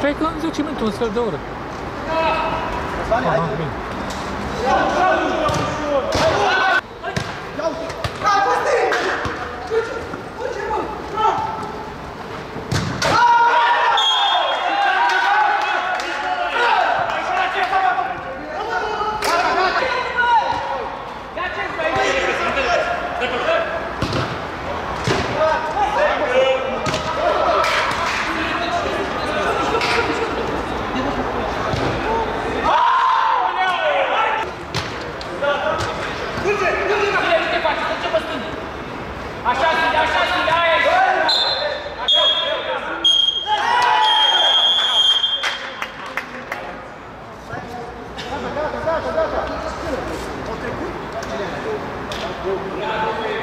Cred că în 10 minute, un sfert de oră. Aha, bine. Gata, gata, gata! O trecut?